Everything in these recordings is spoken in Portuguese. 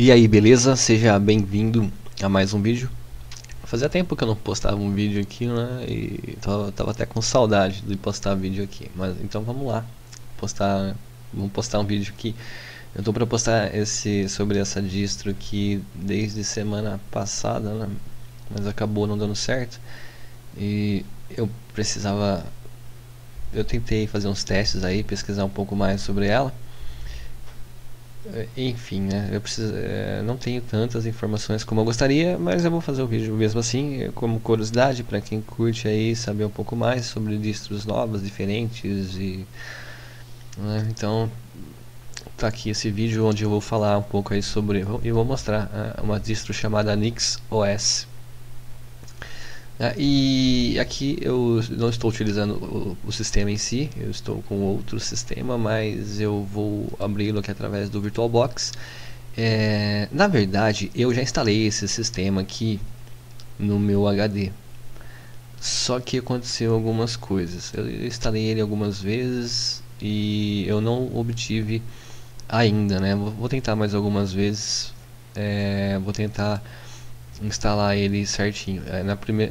E aí, beleza? Seja bem-vindo a mais um vídeo. Fazia tempo que eu não postava um vídeo aqui, né? E tava até com saudade de postar vídeo aqui. Mas então vamos lá, vamos postar um vídeo aqui. Eu tô para postar sobre essa distro aqui desde semana passada, né? Mas acabou não dando certo. E eu tentei fazer uns testes aí, pesquisar um pouco mais sobre ela. Enfim, né, eu preciso, não tenho tantas informações como eu gostaria, mas eu vou fazer o vídeo mesmo assim, como curiosidade, para quem curte aí saber um pouco mais sobre distros novas, diferentes, e, né, então tá aqui esse vídeo onde eu vou falar um pouco aí sobre, e vou mostrar uma distro chamada NixOS. E aqui eu não estou utilizando o sistema em si, eu estou com outro sistema, mas eu vou abri-lo aqui através do VirtualBox. Na verdade, eu já instalei esse sistema aqui no meu HD, só que aconteceu algumas coisas. Eu instalei ele algumas vezes e eu não obtive ainda, né? Vou tentar mais algumas vezes, vou tentar instalar ele certinho.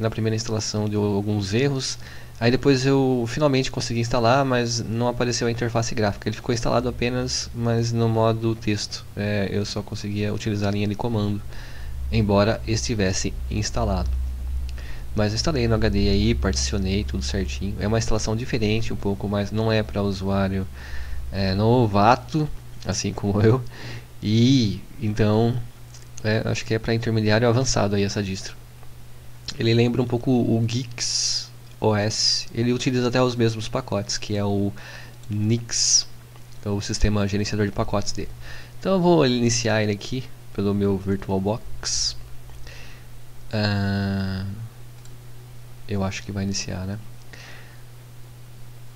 Na primeira instalação deu alguns erros, aí depois eu finalmente consegui instalar, mas não apareceu a interface gráfica. Ele ficou instalado apenas, mas no modo texto, eu só conseguia utilizar a linha de comando, embora estivesse instalado. Mas eu instalei no HD aí, particionei tudo certinho. É uma instalação diferente um pouco, mas não é para usuário novato, assim como eu, e então acho que é para intermediário avançado aí essa distro. Ele lembra um pouco o Guix OS, ele utiliza até os mesmos pacotes, que é o Nix, é o sistema gerenciador de pacotes dele. Então eu vou iniciar ele aqui pelo meu VirtualBox. Eu acho que vai iniciar, né?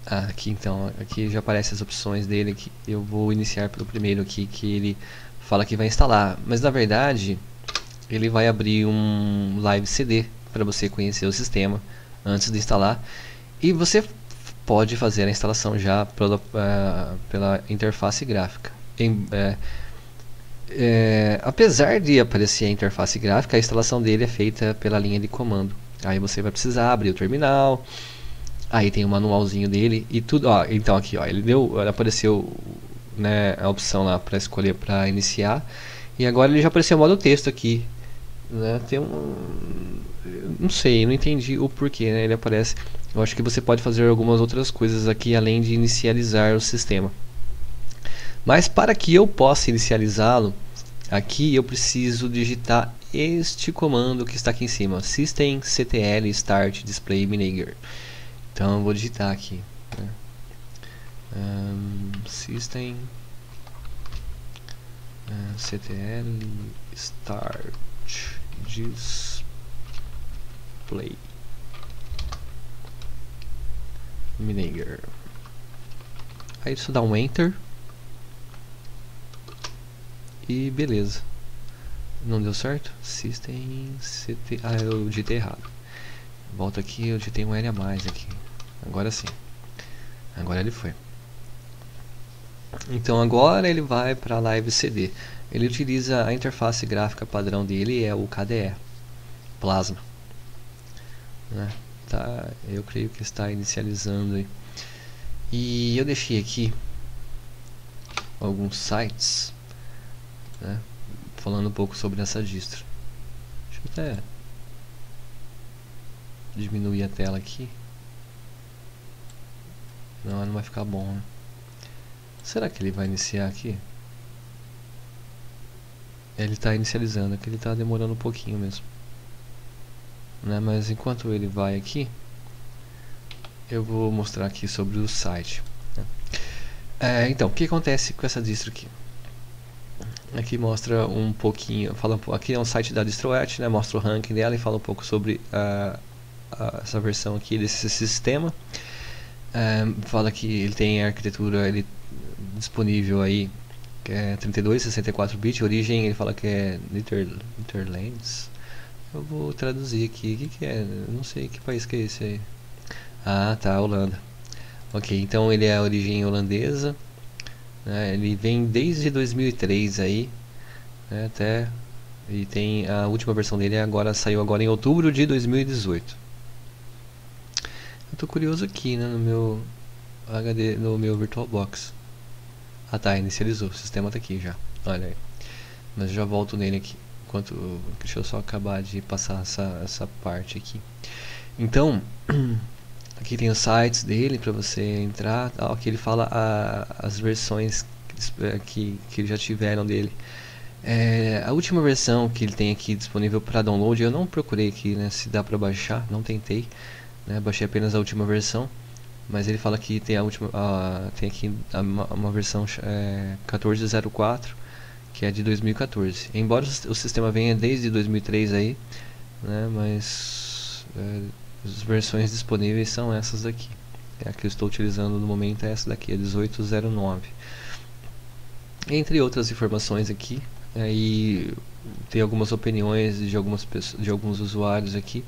Aqui então, aqui já aparecem as opções dele aqui. Eu vou iniciar pelo primeiro aqui, que ele fala que vai instalar, mas na verdade ele vai abrir um live CD para você conhecer o sistema antes de instalar, e você pode fazer a instalação já pela interface gráfica. Apesar de aparecer a interface gráfica, a instalação dele é feita pela linha de comando. Aí você vai precisar abrir o terminal, aí tem o manualzinho dele e tudo. Ó, então aqui ó, apareceu, né, a opção lá para escolher para iniciar, e agora ele já apareceu o modo texto aqui, né? Tem um, não sei, não entendi o porquê, né, ele aparece. Eu acho que você pode fazer algumas outras coisas aqui além de inicializar o sistema, mas para que eu possa inicializá-lo aqui eu preciso digitar este comando que está aqui em cima: systemctl start display manager. Então eu vou digitar aqui, né? Systemctl start display manager. Aí só dá um enter e beleza. Não deu certo? Systemctl, eu digitei errado. Volta aqui, eu digitei um L a mais aqui. Agora sim. Agora ele foi. Então agora ele vai para Live CD. Ele utiliza a interface gráfica padrão dele, é o KDE Plasma, né? Tá, eu creio que está inicializando aí. E eu deixei aqui alguns sites, né, falando um pouco sobre essa distro. Deixa eu até diminuir a tela aqui. Não vai ficar bom, né? Será que ele vai iniciar aqui? Ele está inicializando aqui, ele está demorando um pouquinho mesmo, né? Mas enquanto ele vai aqui, eu vou mostrar aqui sobre o site, né? Então, o que acontece com essa distro aqui? Aqui mostra um pouquinho, aqui é um site da DistroTube, né? Mostra o ranking dela e fala um pouco sobre essa versão aqui desse sistema. Fala que ele tem a arquitetura disponível aí, que é 32, 64 bits, origem ele fala que é Netherlands. Eu vou traduzir aqui, o que é? Não sei que país que é esse aí. Ah, tá, Holanda. Ok, então ele é a origem holandesa, né? Ele vem desde 2003 aí, né, até, e tem a última versão dele agora, saiu agora em outubro de 2018. Eu tô curioso aqui, né, no meu HD, no meu VirtualBox. Ah tá, inicializou, o sistema tá aqui já, olha aí. Mas eu já volto nele aqui, enquanto, deixa eu só acabar de passar essa parte aqui. Então, aqui tem os sites dele para você entrar, tal, que ele fala as versões que já tiveram dele. A última versão que ele tem aqui disponível para download, eu não procurei aqui, né, se dá para baixar, não tentei, né, baixei apenas a última versão, mas ele fala que tem a última, tem aqui uma versão 14.04, que é de 2014. Embora o sistema venha desde 2003 aí, né, mas as versões disponíveis são essas daqui. A que eu estou utilizando no momento é essa daqui, a 1809. Entre outras informações aqui, e tem algumas opiniões de alguns usuários aqui.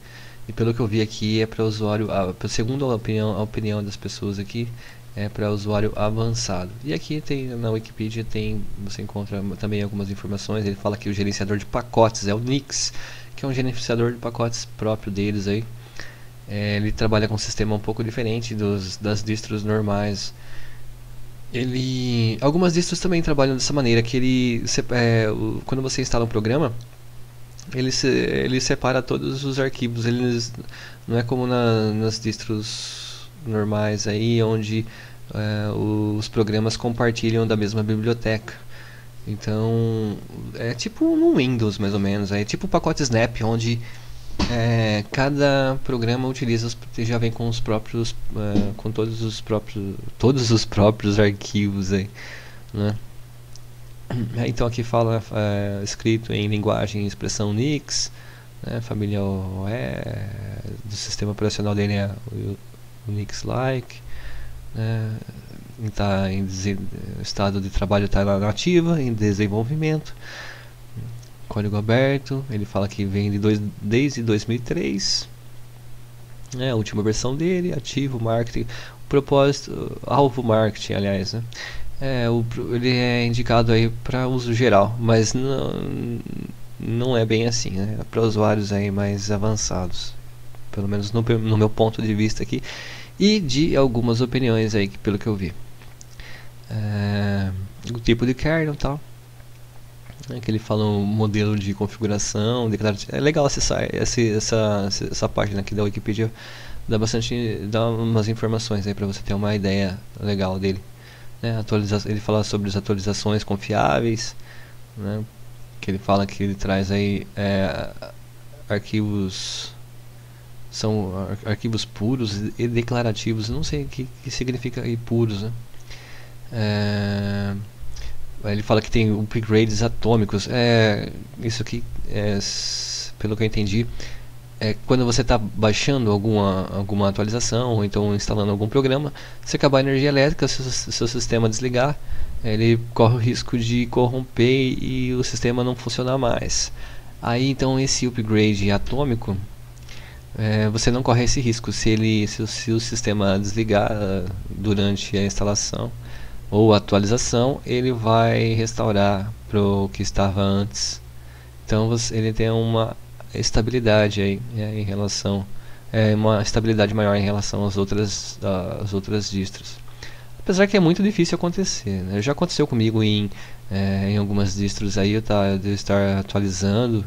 E pelo que eu vi aqui é para usuário, segundo a opinião das pessoas aqui, é para usuário avançado. E aqui tem, na Wikipedia você encontra também algumas informações. Ele fala que o gerenciador de pacotes é o Nix, que é um gerenciador de pacotes próprio deles aí. Ele trabalha com um sistema um pouco diferente das distros normais. Algumas distros também trabalham dessa maneira, que quando você instala um programa, ele separa todos os arquivos. Não é como nas distros normais aí, onde os programas compartilham da mesma biblioteca. Então é tipo no Windows, mais ou menos, é tipo o pacote Snap, onde cada programa utiliza já vem com os próprios com todos os próprios arquivos aí, né? Então aqui fala escrito em linguagem e expressão Nix, né, família do sistema operacional dele é o Nix-like, né, está em estado de trabalho, está na nativa, em desenvolvimento, código aberto. Ele fala que vem desde 2003, né, a última versão dele, ativo marketing, alvo marketing, aliás, né. Ele é indicado aí para uso geral, mas não é bem assim, né? É para usuários aí mais avançados, pelo menos no meu ponto de vista aqui, e de algumas opiniões aí, pelo que eu vi. O tipo de kernel e tal, é que ele fala um modelo de configuração, declarativo. É legal essa página aqui da Wikipedia, dá umas informações aí para você ter uma ideia legal dele. Ele fala sobre as atualizações confiáveis, né, que ele fala que ele traz aí arquivos puros e declarativos. Não sei o que significa aí puros, né? Ele fala que tem upgrades atômicos. Isso aqui, pelo que eu entendi, quando você está baixando alguma atualização, ou então instalando algum programa, se acabar a energia elétrica, se o seu sistema desligar, ele corre o risco de corromper e o sistema não funcionar mais. Aí então esse upgrade atômico, você não corre esse risco se o sistema desligar durante a instalação ou atualização, ele vai restaurar para o que estava antes. Então ele tem uma estabilidade aí, em relação, uma estabilidade maior em relação às outras distros, apesar que é muito difícil acontecer, né? Já aconteceu comigo em algumas distros aí, eu estar atualizando,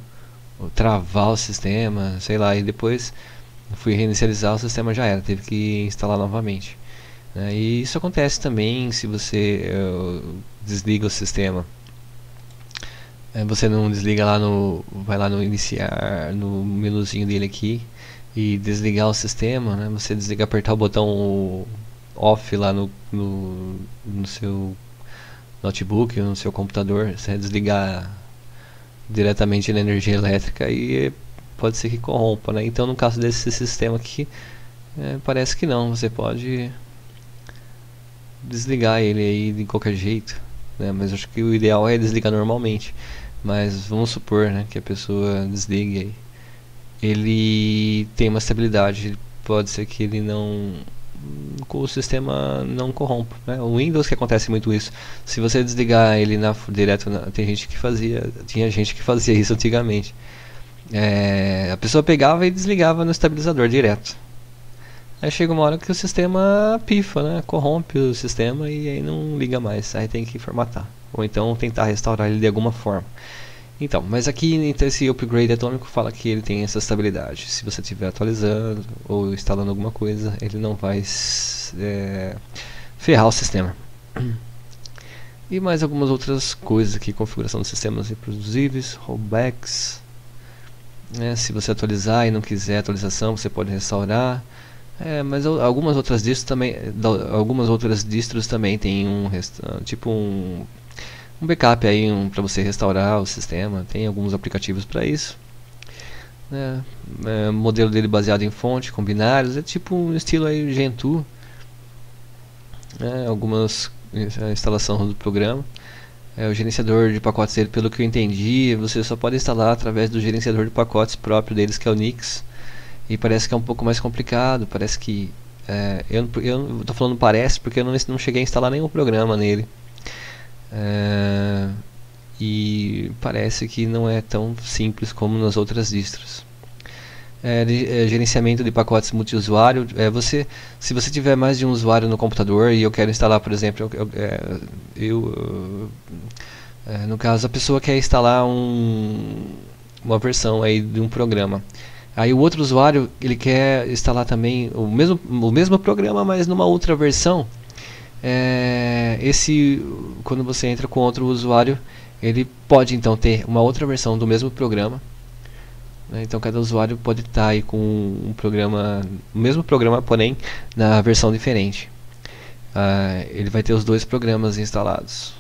travar o sistema, sei lá, e depois fui reinicializar, o sistema já era, teve que instalar novamente, né? E isso acontece também se você desliga o sistema. Você não desliga lá vai lá no iniciar, no menuzinho dele aqui, e desligar o sistema, né? Você desliga, apertar o botão off lá no seu notebook, no seu computador, você desligar diretamente na energia elétrica e pode ser que corrompa, né? Então no caso desse sistema aqui, parece que não, você pode desligar ele aí de qualquer jeito, né? Mas acho que o ideal é desligar normalmente. Mas vamos supor, né, que a pessoa desligue aí. Ele tem uma estabilidade, pode ser que ele não o sistema não corrompa, né? O Windows que acontece muito isso. Se você desligar ele tem gente que fazia, tinha gente que fazia isso antigamente. A pessoa pegava e desligava no estabilizador direto. Aí chega uma hora que o sistema pifa, né? Corrompe o sistema e aí não liga mais. Aí tem que formatar ou então tentar restaurar ele de alguma forma. Então, mas aqui então, esse upgrade atômico fala que ele tem essa estabilidade. Se você estiver atualizando ou instalando alguma coisa, ele não vai ferrar o sistema. E mais algumas outras coisas aqui, configuração de sistemas reproduzíveis, rollbacks. Se você atualizar e não quiser atualização, você pode restaurar. Mas algumas outras distros também, tem um tipo um backup aí para você restaurar o sistema. Tem alguns aplicativos para isso, né? Modelo dele baseado em fonte com binários, é tipo um estilo aí Gentoo, né? Algumas instalação do programa, o gerenciador de pacotes dele, pelo que eu entendi, você só pode instalar através do gerenciador de pacotes próprio deles, que é o Nix, e parece que é um pouco mais complicado. Parece que eu tô falando parece porque eu não cheguei a instalar nenhum programa nele. E parece que não é tão simples como nas outras distros. Gerenciamento de pacotes multiusuário. Se você tiver mais de um usuário no computador e eu quero instalar, por exemplo, no caso a pessoa quer instalar uma versão aí de um programa. Aí o outro usuário ele quer instalar também o mesmo programa, mas numa outra versão. Quando você entra com outro usuário, ele pode então ter uma outra versão do mesmo programa, né? Então cada usuário pode estar aí com um programa, o mesmo programa, porém na versão diferente. Ele vai ter os dois programas instalados.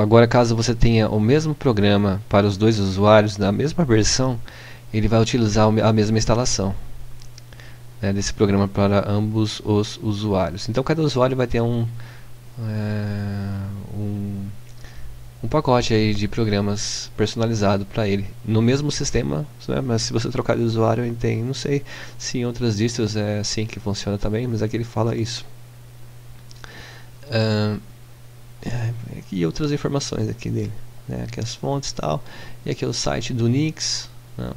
Agora, caso você tenha o mesmo programa para os dois usuários na mesma versão, ele vai utilizar a mesma instalação desse programa para ambos os usuários. Então cada usuário vai ter um pacote aí de programas personalizado para ele no mesmo sistema, né? Mas se você trocar de usuário, ele tem, não sei se em outras distros é assim que funciona também, mas aqui ele fala isso. E outras informações aqui dele, né? Aqui as fontes e tal, e aqui é o site do Nix, né?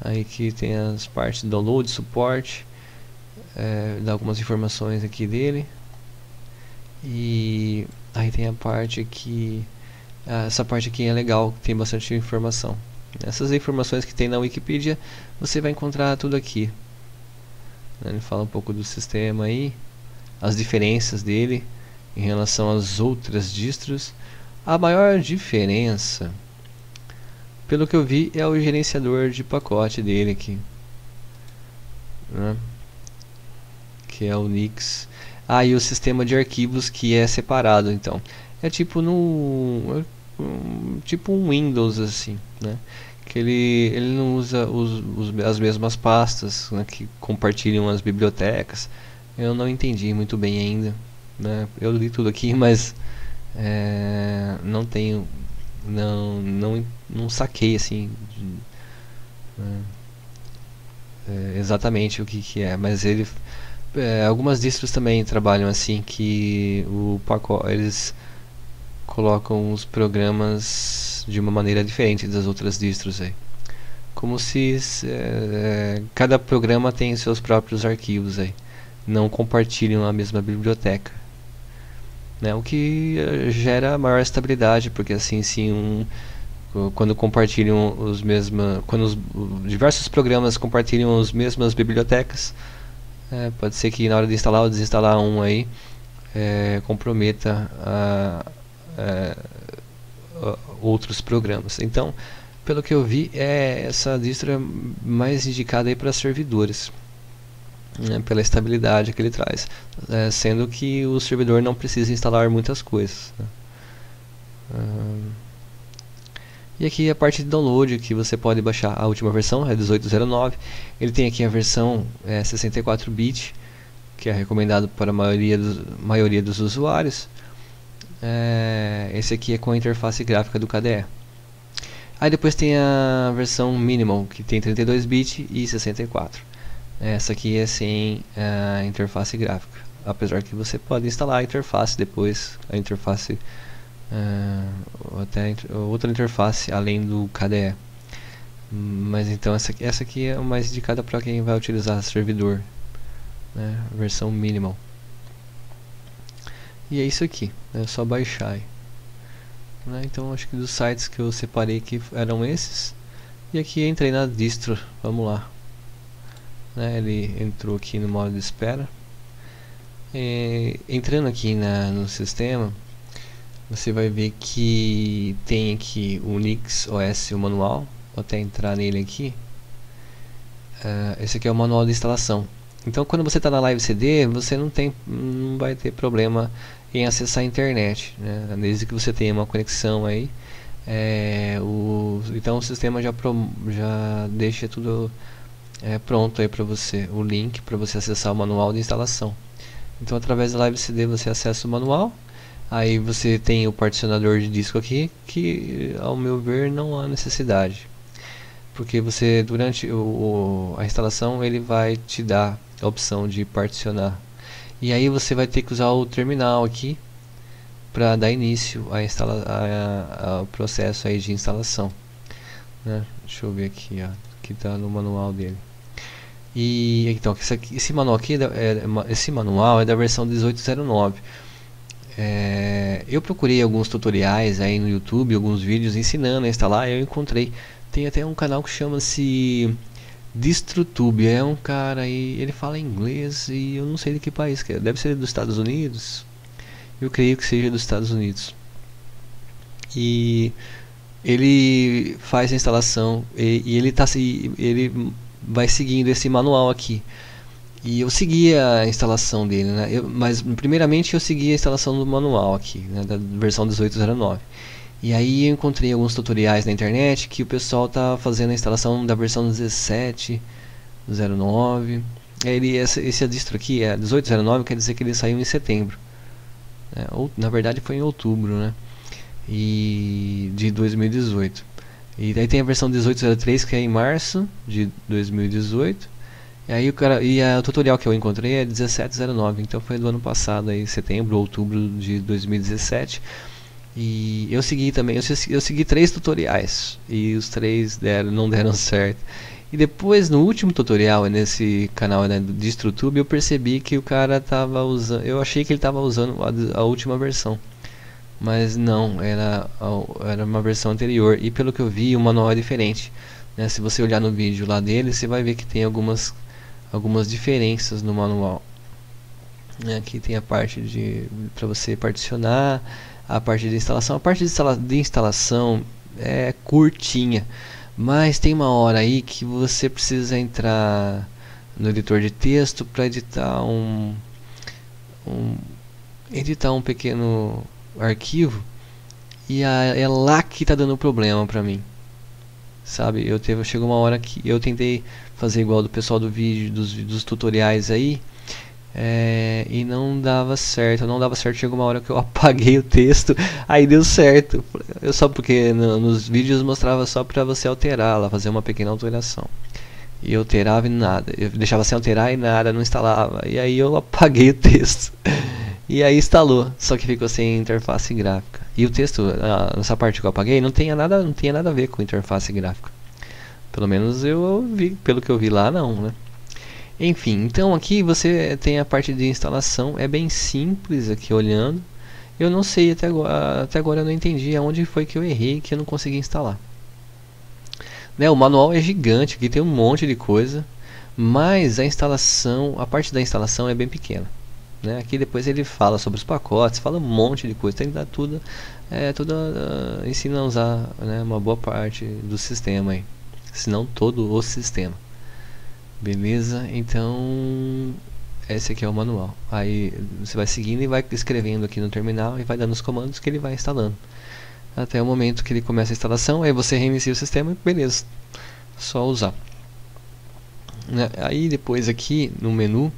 Aí que tem as partes de download, suporte, dá algumas informações aqui dele. E aí tem a parte aqui, essa parte aqui é legal, tem bastante informação. Essas informações que tem na Wikipedia, você vai encontrar tudo aqui. Ele fala um pouco do sistema aí, as diferenças dele em relação às outras distros. A maior diferença, pelo que eu vi, é o gerenciador de pacote dele aqui, né? Que é o Nix. E o sistema de arquivos, que é separado. Então é tipo tipo um Windows assim, né? Que ele não usa as mesmas pastas, né? Que compartilham as bibliotecas. Eu não entendi muito bem ainda, né? Eu li tudo aqui, mas não tenho, não saquei assim exatamente o que é, mas ele algumas distros também trabalham assim, que eles colocam os programas de uma maneira diferente das outras distros aí, como se cada programa tem seus próprios arquivos aí, não compartilham a mesma biblioteca, né? O que gera maior estabilidade, porque assim, sim, quando compartilham diversos programas compartilham as mesmas bibliotecas, pode ser que na hora de instalar ou desinstalar um aí comprometa outros programas. Então, pelo que eu vi, essa distro é mais indicada aí para servidores, né, pela estabilidade que ele traz, sendo que o servidor não precisa instalar muitas coisas, né? E aqui a parte de download, que você pode baixar a última versão, é 18.09. ele tem aqui a versão 64-bit, que é recomendado para a maioria dos usuários. Esse aqui é com a interface gráfica do KDE. Aí depois tem a versão minimal, que tem 32-bit e 64. Essa aqui é sem interface gráfica, apesar que você pode instalar a interface depois, a interface ou até outra interface além do KDE. Mas então essa aqui é o mais indicada para quem vai utilizar servidor, né? Versão minimal. E é isso aqui, é só baixar aí, né? Então acho que dos sites que eu separei que eram esses. E aqui entrei na distro, vamos lá, né? Ele entrou aqui no modo de espera. E, entrando aqui no sistema, você vai ver que tem aqui o NixOS, o manual. Vou até entrar nele aqui. Esse aqui é o manual de instalação. Então quando você está na Live CD, você não vai ter problema em acessar a internet, né? Desde que você tenha uma conexão aí, então o sistema já deixa tudo pronto aí para você, o link para você acessar o manual de instalação. Então através da Live CD você acessa o manual. Aí você tem o particionador de disco aqui, que ao meu ver não há necessidade, porque você durante a instalação ele vai te dar a opção de particionar. E aí você vai ter que usar o terminal aqui para dar início ao processo aí de instalação, né? Deixa eu ver aqui, ó, que está no manual dele. E então esse manual é da versão 1809. Eu procurei alguns tutoriais aí no YouTube, alguns vídeos ensinando a instalar. Eu encontrei, tem até um canal que chama-se DistroTube, é um cara aí, ele fala inglês e eu não sei de que país que é, deve ser dos Estados Unidos, eu creio que seja dos Estados Unidos. E ele faz a instalação e ele vai seguindo esse manual aqui. E eu segui a instalação dele, né? Mas primeiramente eu segui a instalação do manual aqui, né? Da versão 1809. E aí eu encontrei alguns tutoriais na internet que o pessoal está fazendo a instalação da versão 1709. Esse distro aqui é 1809, quer dizer que ele saiu em setembro, né? Ou na verdade foi em outubro, né? E de 2018. E daí tem a versão 1803 que é em março de 2018. E aí o tutorial que eu encontrei é 1709, então foi do ano passado, aí, setembro, outubro de 2017. E eu segui também, eu segui 3 tutoriais, e os 3 não deram certo. E depois, no último tutorial, nesse canal, né, do DistroTube, eu percebi que o cara tava usando, eu achei que ele estava usando a última versão. Mas não, era uma versão anterior, e pelo que eu vi, o manual é diferente, né? Se você olhar no vídeo lá dele, você vai ver que tem algumas diferenças no manual. Aqui tem a parte de para você particionar, a parte de instalação. A parte de instalação é curtinha, mas tem uma hora aí que você precisa entrar no editor de texto para editar um pequeno arquivo, e é lá que está dando problema para mim. Sabe, chegou uma hora que eu tentei fazer igual do pessoal do vídeo, dos tutoriais aí, e não dava certo. Chegou uma hora que eu apaguei o texto, aí deu certo. Eu só porque nos vídeos mostrava só pra você alterar lá, fazer uma pequena alteração, e eu alterava e nada, eu deixava sem alterar e nada, não instalava. E aí eu apaguei o texto e aí instalou, só que ficou sem interface gráfica. E o texto, nessa parte que eu apaguei, não tinha nada a ver com interface gráfica. Pelo menos pelo que eu vi lá, não, né? Enfim, então aqui você tem a parte de instalação, é bem simples aqui olhando. Eu não sei, até agora eu não entendi aonde foi que eu errei, que eu não consegui instalar, né? O manual é gigante, aqui tem um monte de coisa, mas a parte da instalação é bem pequena, né? Aqui depois ele fala sobre os pacotes, fala um monte de coisa, tem que dar tudo, ensina a usar, né, uma boa parte do sistema aí, se não todo o sistema. Beleza, então esse aqui é o manual. Aí você vai seguindo e vai escrevendo aqui no terminal e vai dando os comandos que ele vai instalando, até o momento que ele começa a instalação. Aí você reinicia o sistema e beleza, só usar, né? Aí depois aqui no menu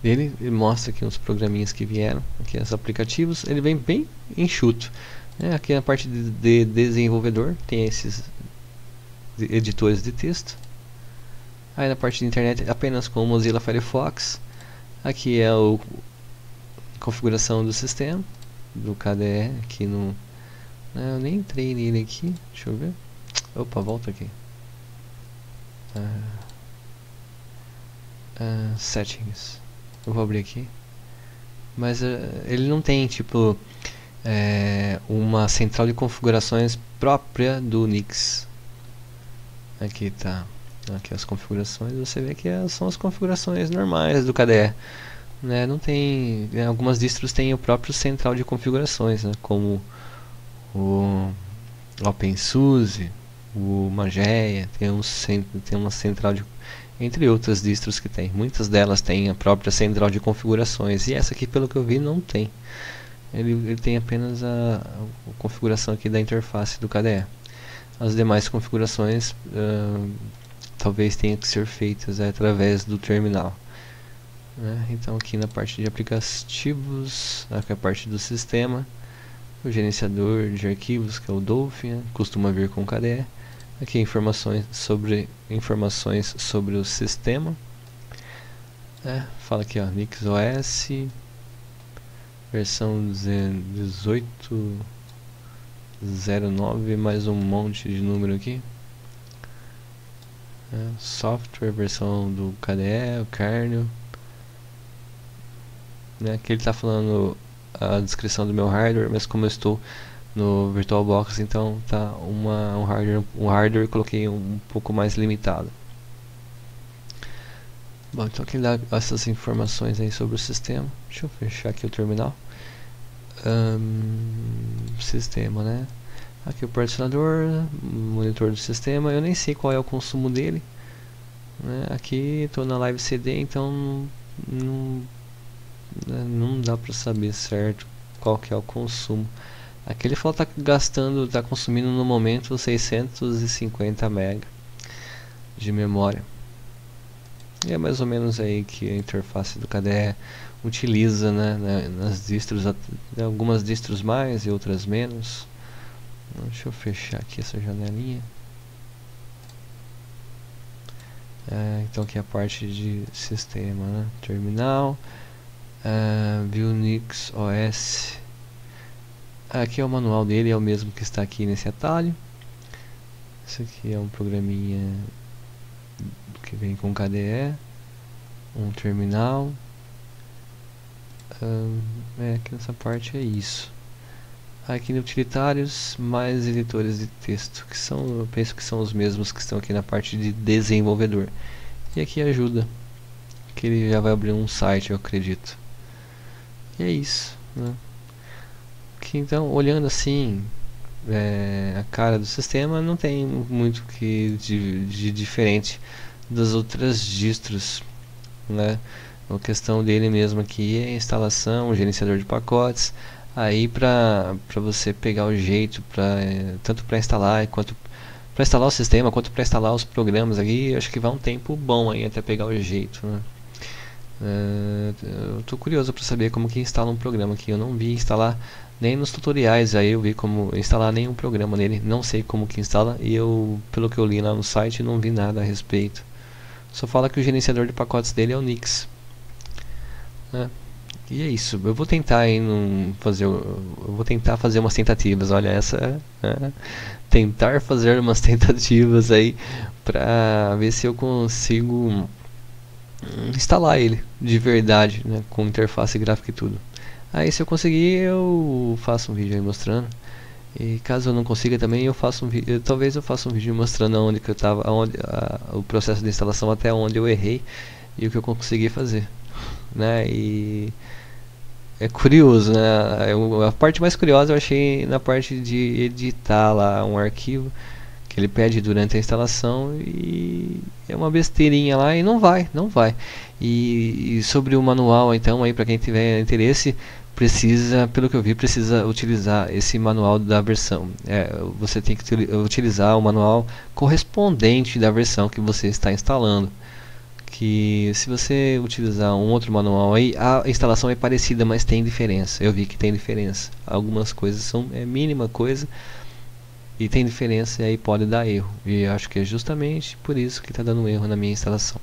dele, ele mostra aqui uns programinhas que vieram, aqui os aplicativos, ele vem bem enxuto, né? Aqui na parte de desenvolvedor tem esses editores de texto, Aí na parte de internet apenas com o Mozilla Firefox. Aqui é a configuração do sistema do KDE, aqui no... eu nem entrei nele aqui, deixa eu ver. Opa, volta aqui. Settings. Eu vou abrir aqui. Mas ele não tem tipo uma central de configurações própria do Nix. Aqui tá. Aqui as configurações, você vê que são as configurações normais do KDE, né? Não tem, algumas distros têm o próprio central de configurações, né? Como o OpenSUSE, o Mageia, tem uma central de, entre outras distros que tem, muitas delas têm a própria central de configurações, e essa aqui pelo que eu vi não tem. Ele tem apenas a configuração aqui da interface do KDE. As demais configurações talvez tenha que ser feitas através do terminal, né? Então aqui na parte de aplicativos, aqui a parte do sistema, o gerenciador de arquivos, que é o Dolphin, costuma vir com o KDE. Aqui informações sobre o sistema, né? Fala aqui, ó, NixOS versão 18.09, mais um monte de número aqui. Software, versão do KDE, o kernel, né? Aqui ele está falando a descrição do meu hardware, mas como eu estou no VirtualBox, então tá um hardware coloquei um pouco mais limitado. Bom, então aqui dá essas informações aí sobre o sistema. Deixa eu fechar aqui o terminal. Sistema, né? Aqui o particionador, monitor do sistema, eu nem sei qual é o consumo dele, né? Aqui estou na live CD, então não dá para saber certo qual que é o consumo. Aqui ele falou que está consumindo no momento 650 MB de memória. E é mais ou menos aí que a interface do KDE utiliza, né? Nas distros, algumas distros mais e outras menos. Deixa eu fechar aqui essa janelinha. Então aqui é a parte de sistema, né? Terminal, View Nix OS. Aqui é o manual dele, é o mesmo que está aqui nesse atalho. Isso aqui é um programinha que vem com KDE, um terminal. Aqui nessa parte é isso. Aqui no utilitários, mais editores de texto, que são, eu penso que são os mesmos que estão aqui na parte de desenvolvedor. E aqui ajuda, que ele já vai abrir um site, eu acredito. E é isso, né? Que, então, olhando assim a cara do sistema, não tem muito que de diferente das outras distros, né? A questão dele mesmo aqui é a instalação, o gerenciador de pacotes. Aí para você pegar o jeito, tanto para instalar quanto para instalar o sistema, quanto para instalar os programas aqui, acho que vai um tempo bom aí até pegar o jeito, né? Eu tô curioso para saber como que instala um programa aqui. Eu não vi instalar nem nos tutoriais, aí eu vi como instalar nenhum programa nele. Não sei como que instala, e eu, pelo que eu li lá no site, não vi nada a respeito. Só fala que o gerenciador de pacotes dele é o Nix, né? E é isso, eu vou tentar aí fazer umas tentativas, olha essa, né? Tentar fazer umas tentativas aí pra ver se eu consigo instalar ele de verdade, né? Com interface gráfica e tudo. Aí se eu conseguir, eu faço um vídeo aí mostrando, e caso eu não consiga também, eu faço um vídeo, talvez eu faça um vídeo mostrando onde que eu tava, o processo de instalação, até onde eu errei e o que eu consegui fazer, né? E é curioso, né? A parte mais curiosa eu achei na parte de editar lá um arquivo que ele pede durante a instalação, e é uma besteirinha lá e não vai. E sobre o manual, então, aí para quem tiver interesse, precisa, pelo que eu vi, precisa utilizar esse manual da versão. Você tem que utilizar o manual correspondente da versão que você está instalando. Que se você utilizar um outro manual aí, a instalação é parecida, mas tem diferença. Eu vi que tem diferença. Algumas coisas são mínima coisa, e tem diferença e aí pode dar erro, e acho que é justamente por isso que está dando erro na minha instalação.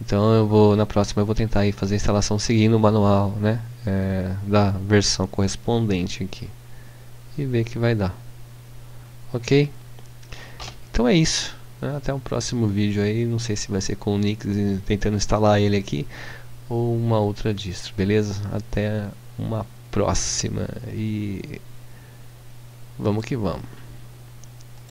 Então eu vou, na próxima eu vou tentar aí fazer a instalação seguindo o manual, né, da versão correspondente aqui, e ver que vai dar. Ok? Então é isso, né? Até o próximo vídeo aí, não sei se vai ser com o Nix tentando instalar ele aqui ou uma outra distro, beleza? Até uma próxima e vamos que vamos.